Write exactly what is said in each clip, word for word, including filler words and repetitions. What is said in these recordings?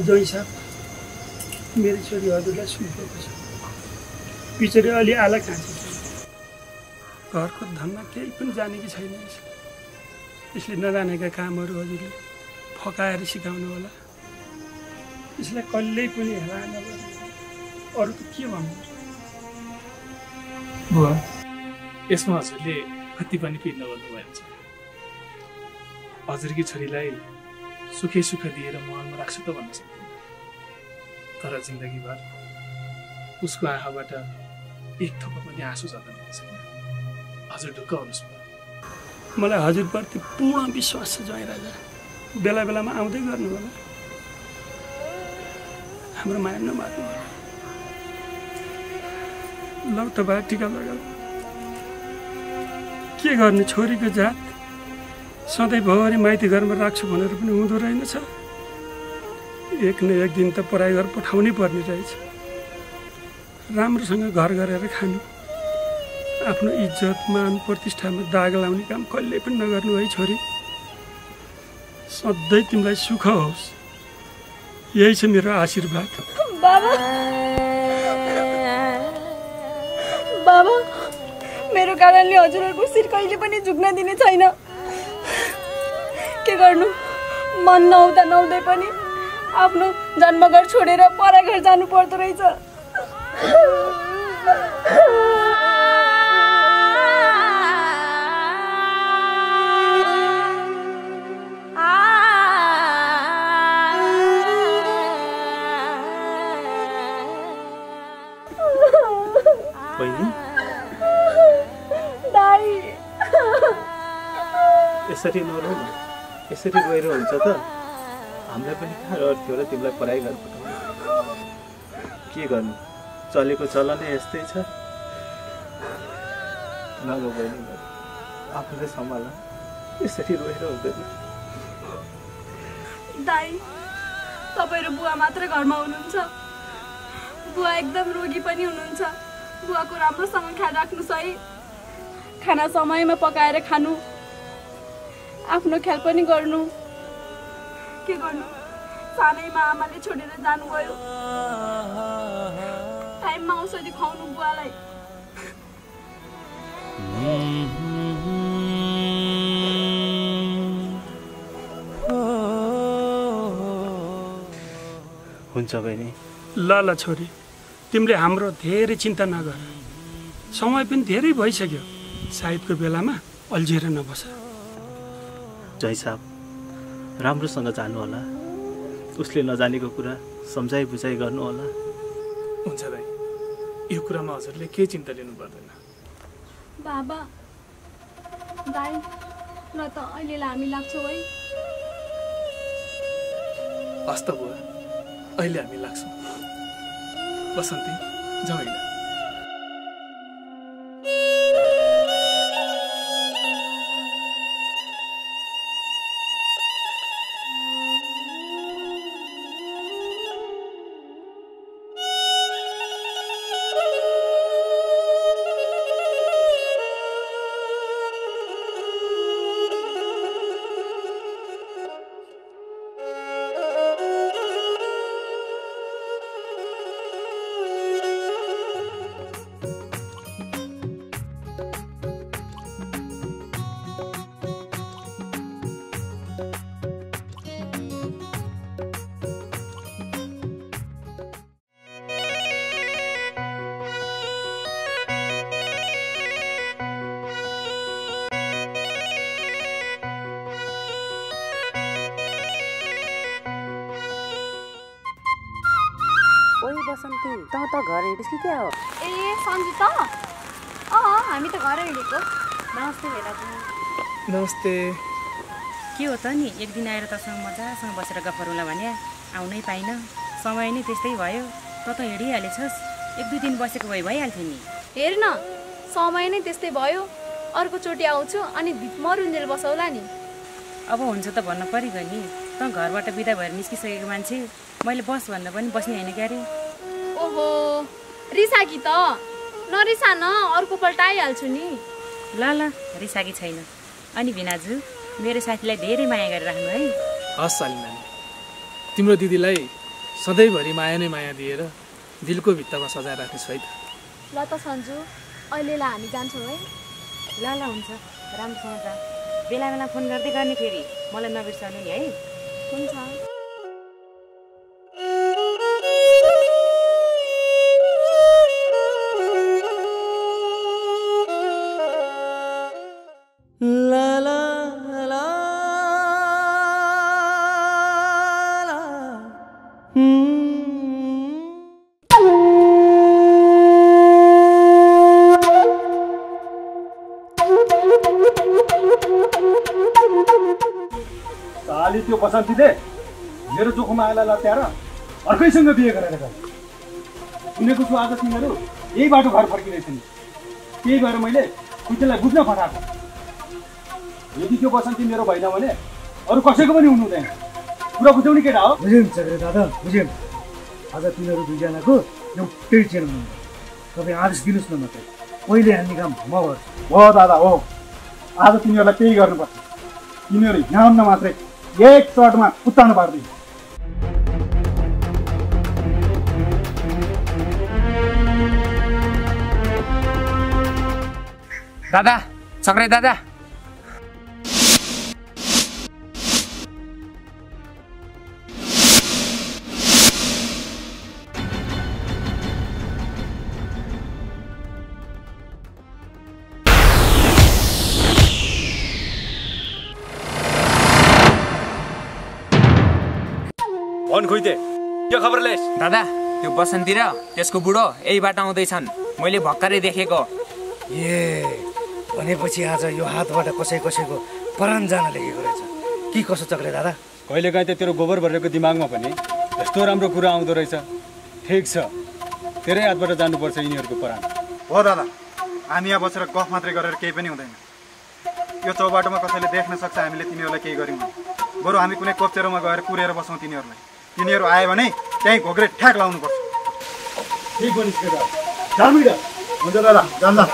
अजय साहब मेरे छोरी हजुरलाई सुम्पेको छ। बिचरा अलि आला खान्छ, घरको धनमा केही पनि जानेकी छैन। यसले नजानेका कामहरू हजुरले फकाएर सिकाउनु होला। यसलाई कल्लै पनि हेला नगर्नु। अरु त के भन्नु बुवा, यसमा हजुरले कति पनि पिर्न गर्नु भएन। हजुरकी छोरीलाई सुखै सुख दिएर मनमा राख्छु त भन्न सक्दिनँ, तर जिन्दगीभर उसको आँखाबाट एक थोपा पनि आँसु झर्न नसक्छ। हजुर ढुक्क हुनुहोस्। मलाई हजुरप्रति पूर्ण विश्वास छ जय राजा। बेला बेलामा आउँदै गर्नु होला, हाम्रो माया नमार्नु होला। लौ त बा टिका लगाऊ। के गर्ने, छोरीको जात सधैँभरि माइती घरमा राख्छु भनेर पनि हुँदो रहेनछ। एक न एक दिन त पराई घर पठाउनै पर्ने रहेछ। राम्रोसँग घर गरेर खानु, आफ्नो इज्जत मान प्रतिष्ठामा दाग लाउने काम कहिले पनि नगर्नु है छोरी। सधैँ तिमीलाई सुख होस्, यही छ मेरो आशीर्वाद। बाबा बाबा मेरो कारणले हजुरहरूको शिर कहिले पनि झुक्न दिने छैन। के गर्नु, मन नहुँदा नहुँदै पनि आफ्नो जन्मघर छोडेर परा घर जानु पर्दो रहेछ। यसरी नरौ न, यसरी गएर हुन्छ त। हामीलाई पनि थाहा रहर थियो र तिमीलाई पराई घर पठाउनु। के गर्नु, चलेको चलनै यस्तै छ। नरो बहिनी, आफूले सम्हाल, यसरी रोएर हुँदैन। दाई, तपाईँ र बुवा मात्र घरमा हुनुहुन्छ। बुवा एकदम रोगी पनि हुनुहुन्छ। बुवाको राम्रोसँग ख्याल राख्नुहोस् है। खाना समयमा पकाएर खानु, आफ्नो ख्याल पनि गर्नु। के गर्नु, सानैमा आमाले छोडेर जानुभयो। टाइममा औषधि खुवाउनु बुवालाई। हुन्छ बहिनी। ल ल छोरी, तिमीले हाम्रो धेरै चिन्ता नगर। समय पनि धेरै भइसक्यो, सायदको बेलामा अल्झिएर नबस। जय साहब राम्रोसँग जानु होला, उसले नजानेको कुरा सम्झाइ बुझाइ गर्नु होला। हुन्छ भाइ, यो कुरामा हजुरले केही चिन्ता लिनु पर्दैन। बाबा दाइ न त अहिलेलाई हामी लाग्छौँ है। हस् त बुवा, अहिले हामी लाग्छौँ। बसन्ती जाउँ। त घर हिँडेको क्या हो? ए सन्जिता, अँ हामी त घर हिँडेको। नमस्ते भेलाजी। नमस्ते। के हो त नि, एक दिन आएर तसँग मजासँग बसेर गफ गरौँला भने आउनै पाइनँ। समय नै त्यस्तै भयो। त त हिँडिहालेछस्, एक दुई दिन बसेको भए भइहाल्थ्यो नि। हेर न, समय नै त्यस्तै भयो। अर्कोचोटि आउँछु अनि मरुन्जेल बसौँला नि। अब हुन्छ त भन्न परिगयो नि, त घरबाट बिदा भएर निस्किसकेको मान्छे। मैले बस भन्दा पनि बस्ने होइन क्या अरे। ओहो रिसा कि त नरिसा न, अर्को पल्ट आइहाल्छु नि। ल ल रिसा कि छैन। अनि भिनाजु, मेरो साथीलाई धेरै माया गरेर राख्नु है। हस् सालिना, तिम्रो दिदीलाई सधैँभरि माया नै माया दिएर दिलको भित्तामा सजाय राख्नुस् है त। ल त सन्जु अहिले ल हामी जान्छौं है। ल ल हुन्छ राम्रोसँग जा। बेला बेला फोन गर्दै गर्ने फेरि मलाई नबिर्सनु नि है। हुन्छ। मेरो जोखमा आएला लत्यारा अर्कैसँग बिहे गरेर गए उनीको सु आदत तिमीहरु यही बाटो घर फर्किरहेछन्। त्यही भएर मैले कुतेलाई बुझ्न पठाएको। यदि त्यो बसन्ती मेरो भएन भने अरु कसैको पनि हुनु हुँदैन। पुरा बुझ्यौनी केटा हो। बुझ्यौं चक्रे दादा बुझ्यौं। आज तिमीहरु दुई जनाको एउटै चेन हुनु। तपाई आदेश दिनुस् न मात्र। पहिले हान्ने काम म गर्छु। हो दादा हो। आज तिमीहरुलाई त्यही गर्नुपर्छ। तिमीहरु नाम न मात्र एक शटमा उत्तान पार्दै दादा चक्रे दादा खोइते यो खबर लेस दादा त्यो बसन्ती र त्यसको बुढो यही बाटो आउँदै छन् मैले भक्करै देखेको। ए भनेपछि आज यो हातबाट कसै कसैको प्राण जान लेखेको रहेछ के कसो चक्रे दादा। कहिले गए त तेरो गोबर भरेको दिमागमा पनि यस्तो राम्रो कुरा आउँदो रहेछ। ठीक छ तेरै हातबाट जानुपर्छ यिनीहरुको प्राण। हो दादा हामी यहाँ बसेर गफ मात्रै गरेर केही पनि हुँदैन। यो चौबाटोमा कसैले देख्न सक्छ हामीले तिनीहरुलाई केही गर्यौं बरु हामी कुनै कोप्चेरोमा गएर कुरेर बसौं तिनीहरुलाई। तिनीहरु आए भने त्यही घोक्रे ठ्याक लाउनु पर्छ। ठीक हो निस्के दादा जामी दादा हुन्छ दादा जान्दा।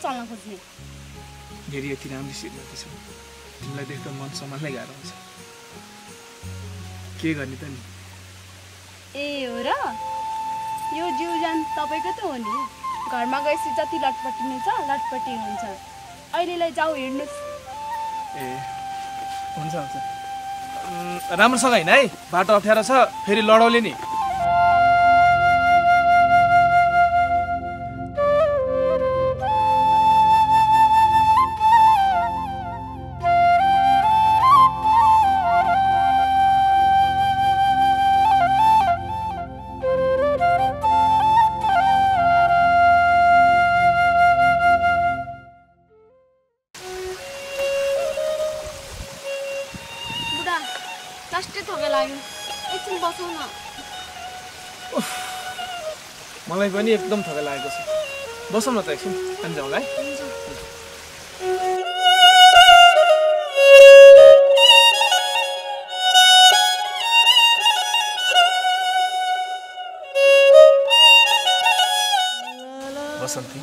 चल्न खोज्ने मेरो यति राम्रो सिट लाग्छ तिमीलाई देख्दा मन सम्हाल्नै गाह्रो हुन्छ के गर्ने त नि। ए हो र यो जिउ जान तपाईको त हो नि। घरमा गएपछि जति लटपटिनु छ लटपटी हुन्छ। अहिलेलाई जाऊ हिड्नुस्। ए हुन्छ हुन्छ राम्रोसँग हैन है बाटो अप्ठ्यारो छ फेरि लडाउले नि। मलाई पनि एकदम थकाइ लागेको छ। बसौँ न त एकछिन अनि जाउँला है। बसन्ती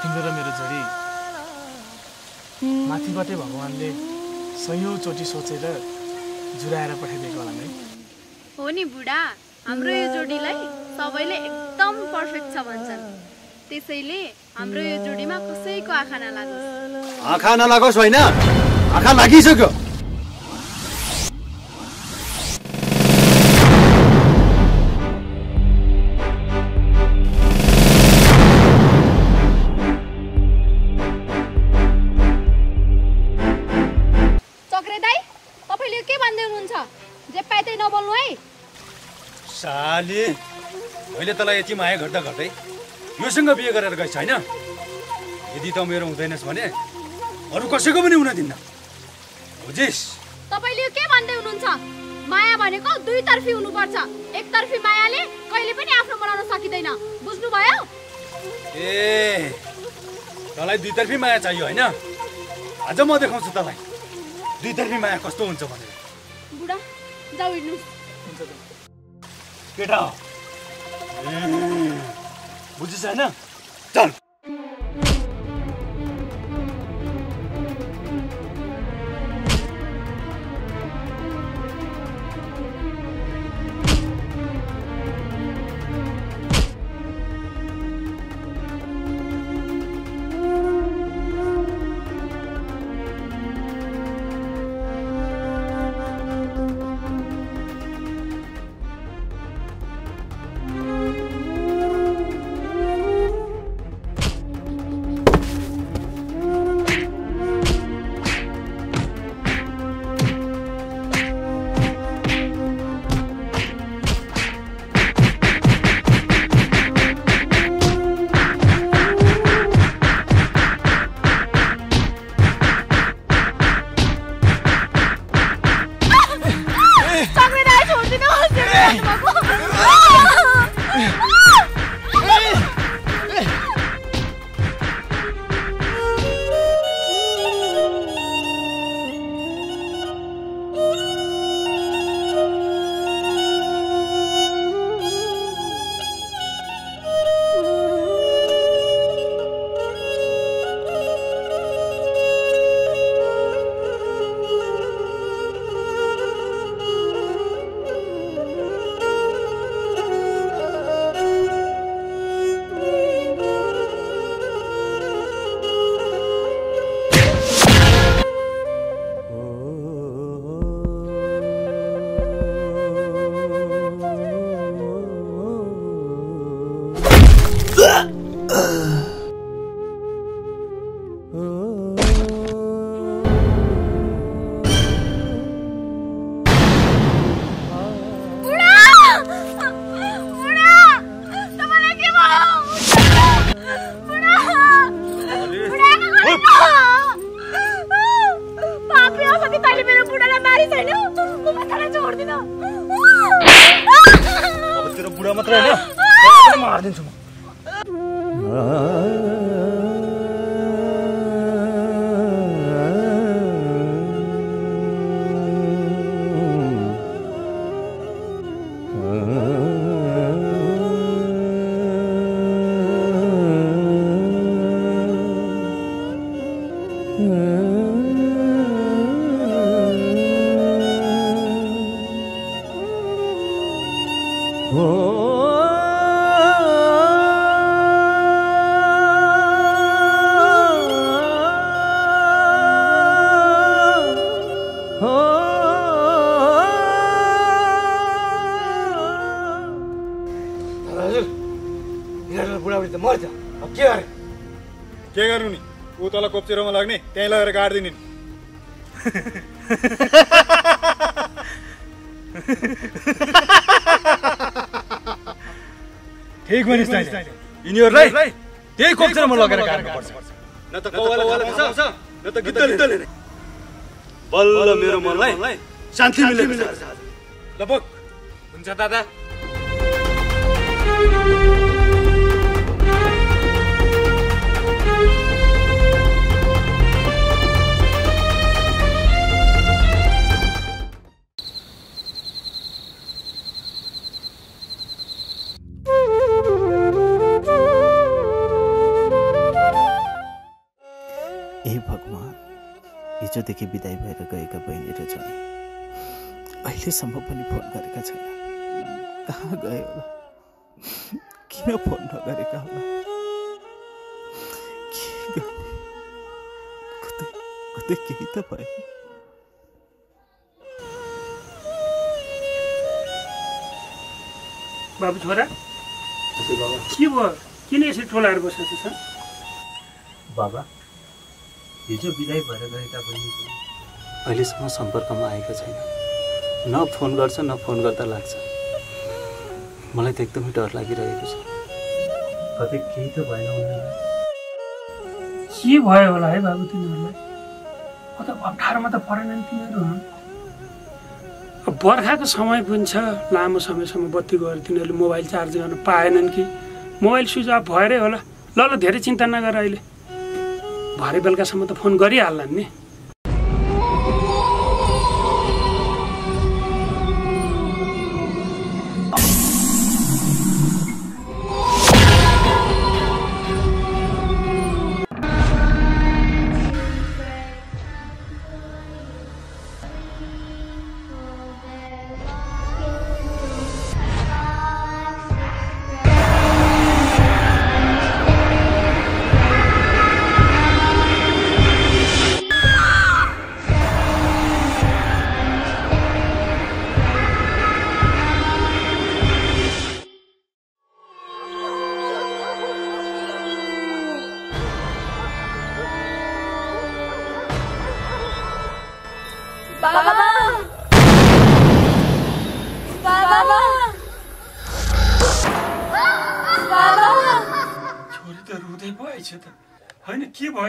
तिम्रो र मेरो जोडी माथिबाटै भगवानले सयौं चोटी सोचेर जुराएर पठाइदिएको होला नि। हो नि बुढा हाम्रो यो जोडीलाई सबैले एकदम पर्फेक्ट छ भन्छन्। त्यसैले हाम्रो यो जोडीमा कसैको आँखा नलागोस्। आँखा नलागोस् हैन आँखा लागिसक्यो। चक्रे दाइ तपाईले के भन्दै हुनुहुन्छ जे पाए त्यही नबोल्नु है। साले मैले तलाई यति माया गर्दा गर्दै योसँग बिहे गरेर गइस हैन यदि त मेरो हुँदैनस् भने अरु कसैको पनि हुन दिन्न बुझिस तपाईले के भन्दै हुनुहुन्छ माया भनेको दुई तर्फी हुनु पर्छ एक तर्फी मायाले कहिले पनि आफ्नो बनाउन सकिदैन बुझ्नु भयो ए तलाई दुई तर्फी माया चाहियो हैन आज म देखाउँछु तलाई दुई तर्फी माया कस्तो हुन्छ भनेर बुढा जाऊ हिड्नु बेटा बुझिस हैन चल कोपचेरोमा लाग्ने त्यही लगेर गाड्दिन ठीक भनिस् त इनीहरुलाई त्यही कोपचेरोमा लगेर गाड्नु पर्छ न त कौवाले भन्छ न त गितलले बल्ल मेरो मनलाई शान्ति मिलेको छ ल बक हुन्छ दादा देखि बिदाई भएर गएका बहिनीहरु चाहिँ अहिलेसम्म पनि फोन गरेका छैन कहाँ गए होला किन फोन नगरेका होला के कतै कतै केही त भयो बाबु छोरा के भयो किन यसरी ठोलाएर बसेको छ बाबा हिजो बिदाई भएर गएका बहिनीहरु अहिलेसम्म सम्पर्कमा आएका छैन न फोन गर्छ न फोन गर्दा लाग्छ मलाई त एकदमै डर लागिरहेको छ। कतै केही त भएन उनीहरुलाई। के भयो होला है बाबु तिनीहरुलाई? कता अप्ठारमा त परेन नि तिनीहरु। बर्खाको समय पनि छ, लामो समयसम्म बत्ती गएर तिनीहरुले मोबाइल चार्ज गर्न पाएनन् कि मोबाइल स्विच अफ भएरै होला। ल ल धेरै चिन्ता नगर अहिले। भरे बेलुकासम्म त फोन गरिहाल्लान् नि।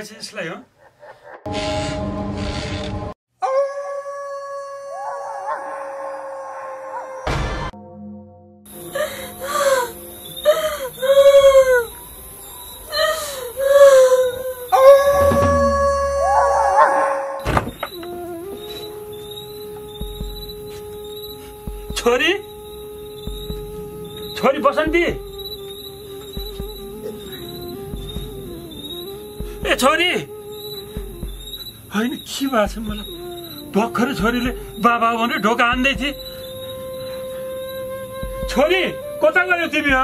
यसलाई हो छोरी छोरी बसन्ती छोरी होइन के भएको छ मलाई भर्खर छोरीले बाबा भनेर ढोका हान्दै थिए। छोरी कता गयो तिमी? हो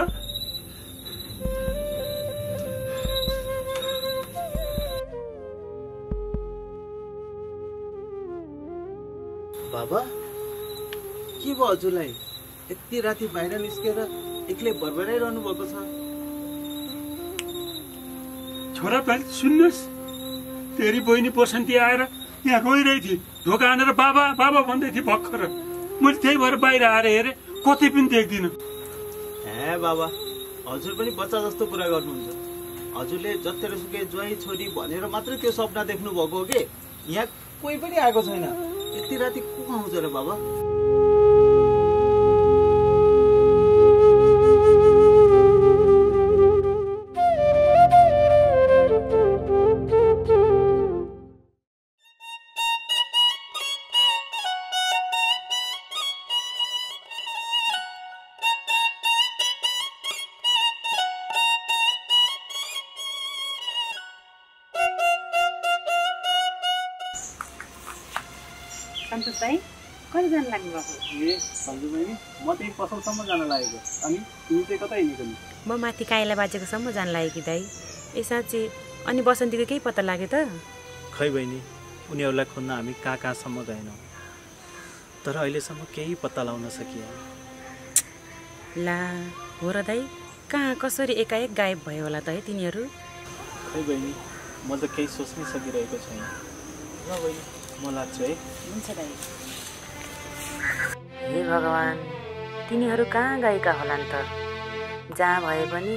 बाबा के भयो हजुरलाई? यति राति बाहिर निस्केर एक्लै भरभराइरहनु भएको छ। छोरा पहिले सुन्नुहोस्, तेरी बहिनी बसन्ती आएर यहाँ रोइरहेको थिए, ढोका हानेर बाबा बाबा भन्दै थिए भर्खर। मैले त्यही भएर बाहिर आएर हेरेँ, कतै पनि देख्दिनँ। ए बाबा, हजुर पनि बच्चा जस्तो कुरा गर्नुहुन्छ। हजुरले जतिसुकै ज्वाइँ छोरी भनेर मात्रै त्यो सपना देख्नु भएको हो कि? यहाँ कोही पनि आएको छैन। यति राति को आउँछ र बाबा? सन्तोष भाइ कहिले जान लाग्नु भएको? ए सन्जु बहिनी, म त्यही पसलसम्म जान लागेको। अनि तिमी चाहिँ कता हिँडेको? म माथि काइला बाजेकोसम्म जान लागेकी दाइ। ए साँच्ची? अनि बसन्तीको केही पत्ता लाग्यो त? खै बहिनी, उनीहरूलाई खोज्न हामी कहाँ कहाँसम्म गएनौँ, तर अहिलेसम्म केही पत्ता लगाउन सकिएन। ला हो र दाइ, कहाँ कसरी एकाएक गायब भयो होला त है तिनीहरू? खै बहिनी, म त केही सोच्नै सकिरहेको छैन। ल बहिनी, मलाई चाहिँ हुन्छ दाइ। हे भगवान, तिनीहरू कहाँ गएका होलान् त? जहाँ भए पनि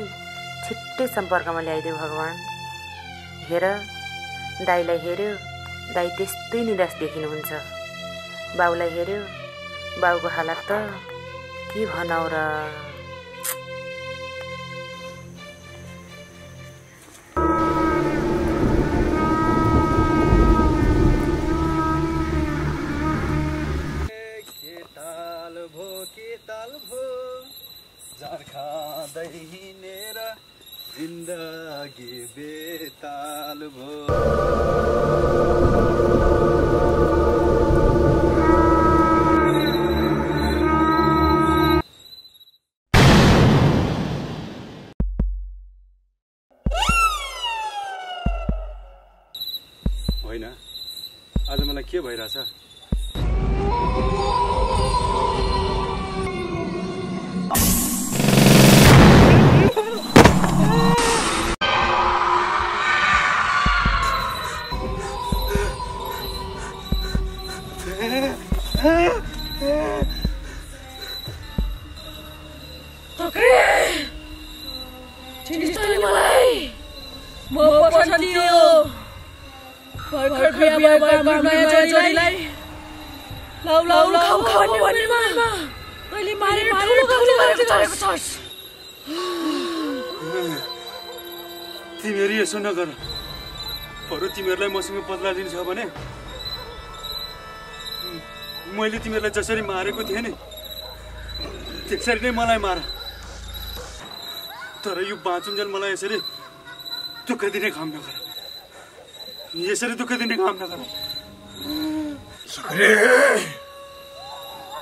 छिट्टै सम्पर्कमा ल्याइदेऊ भगवान। हेर दाइलाई हेऱ्यो, दाइ त्यस्तै निराश देखिनुहुन्छ। बाउलाई हेऱ्यो, बाउको हालत त के भनौ र। के भइराछ? لا يا سيدي تكذبني كم نقدر؟ سكري،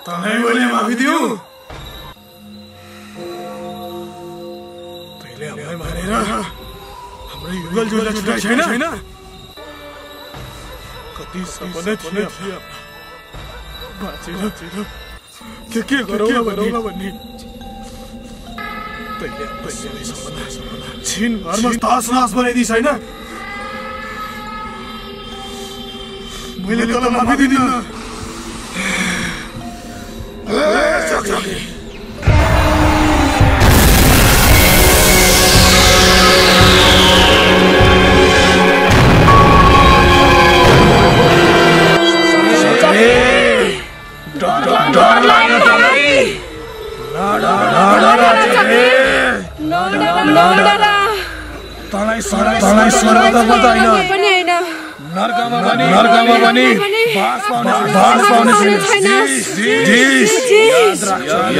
تاني ولي ما في ديو، تيلي أمي ما لينا، أمري يقول جولا جولا شينا، كتير سبنت هي، باتيلا تيلا، كيكي كرولا كرولا بني، تيلي تيلي سبنا سبنا، شين أرمس تاس ناس بني دي شينا. मैले तल माफी दिदिन ए सक्छले डर डर लाग्यो डरै डर डर लाग्यो नो नो डरा तलाई सरा तलाई सरा त बदैन नरकामा पनि नरकामा पनि बास पाउने बास पाउने छैन जी जी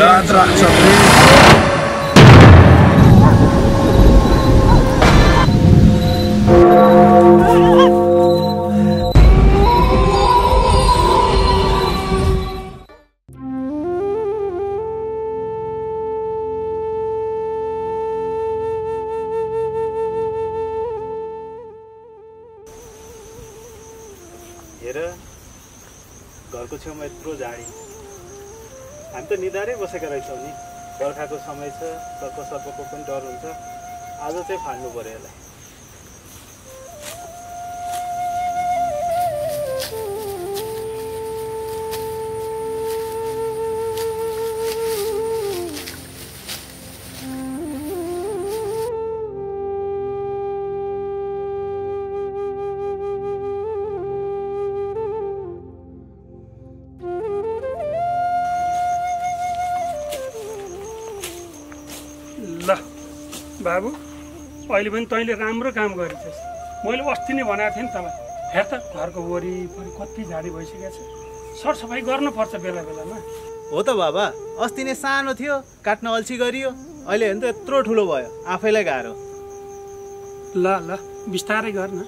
याद राख्छ समय छ सर्प सर्पको पनि डर हुन्छ आज चाहिँ फाल्नु पर्यो यसलाई बाबु अहिले पनि तैले राम्रो काम गरिछस् मैले अस्ति नै भनेको थिएँ नि तलाई हेर त घरको वरिपरि कति झाडी भइसकेको छ सरसफाई गर्नुपर्छ बेला बेलामा हो त बाबा अस्ति नै सानो थियो काट्न अल्छी गरियो अहिले हेर्नु त यत्रो ठुलो भयो आफैलाई गाह्रो ल ल बिस्तारै गर्न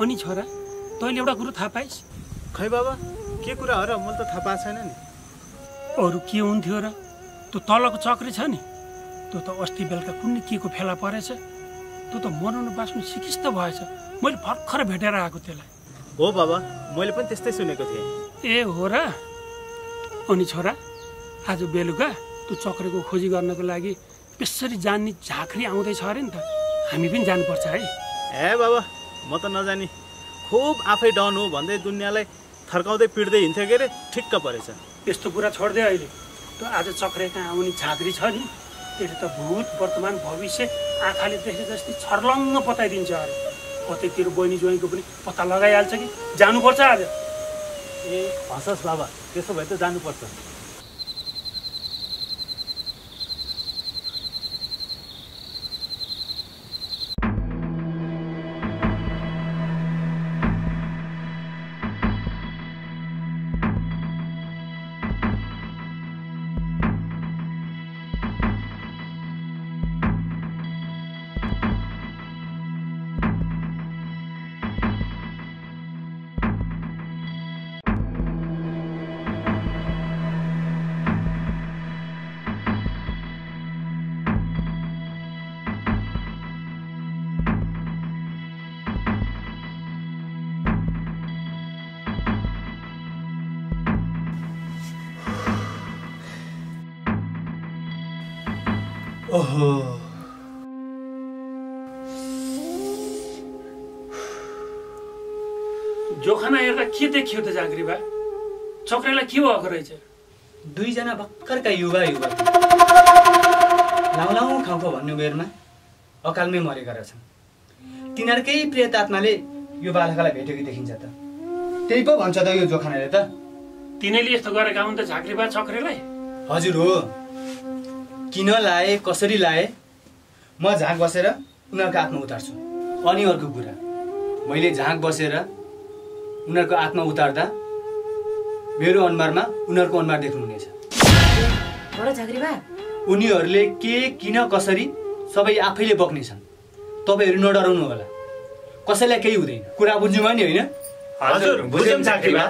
अनि छोरा तैले एउटा कुरा थाहा पाइस् खै बाबा के कुरा हो र मैले त थाहा पाएको छैन नि अरु के हुन्थ्यो र त्यो तलको चक्री छ नि तो तो अस्ति बेलका कुनै केको फेला परेछ तो तो मर्नु बास्नु सिकिस्त भएछ मैले भर्खर भेटेर आएको त्यसलाई हो बाबा मैले पनि त्यस्तै सुनेको थिए ए हो र अनि छोरा आज बेलुका त्यो चक्रेको खोजी गर्नको लागि त्यसरी जान्ने झाँक्री आउँदै छ अरे नि त हामी पनि जानु पर्छ है ए बाबा म त नजानी खूब आफै डन हो भन्दै दुनियालाई थर्काउँदै पिड्दै हिँड्थे के रे ठिक्क परेछ त्यस्तो कुरा छोड्दै अहिले त्यो आज चक्रेका आउने झाँक्री छ नि त्यसले त भूत वर्तमान भविष्य आँखाले देखे जस्तै छर्लङ्ग बताइदिन्छ अरे कतैतिर बहिनी ज्वाइँको पनि पत्ता लगाइहाल्छ कि जानुपर्छ आज ए हसस् बाबा त्यसो भए त जानुपर्छ जोखाना हेर्दा के देखियो त जाग्री बा चक्रेला के भएको रहेछ दुई जना भक्करका युवा युवा लाउलाउ खाउको भन्ने उमेरमा अकालमै मरेका रहेछन् तिनीहरुकै प्रियतात्माले यो बालकलाई भेटेकी देखिन्छ त। त्यही पो भन्छ त यो जोखानेले त। तिनीले यस्तो गरेका हुन् त झाक्रीबा चक्रेलाई। हजुर हो। किन लाए कसरी लाए म झाक बसेर उनीहरुको आत्मा उतार्छु। अनि अर्को कुरा मैले झाक बसेर उनीहरुको आत्मा उतार्दा मेरो अनुहारमा उनीहरुको अनुहार देख्नु हुनेछ। बड झाक्रीबा उनीहरुले के किन कसरी सबै आफैले बक्नेछन्। तपाईहरु नडराउनु होला। कसैलाई केही हुँदैन। कुरा बुझ्नु भयो नि हैन? हजुर बुझ्यौं झाक्रीबा।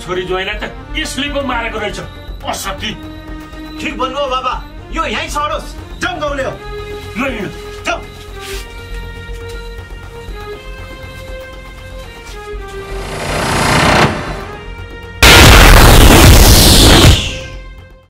छोरी जोइलाई त यसले पो मारेको रहेछ असत्य ठीक भन्नु हो बाबा यो यही छोडोस् जम गाउँले हो ल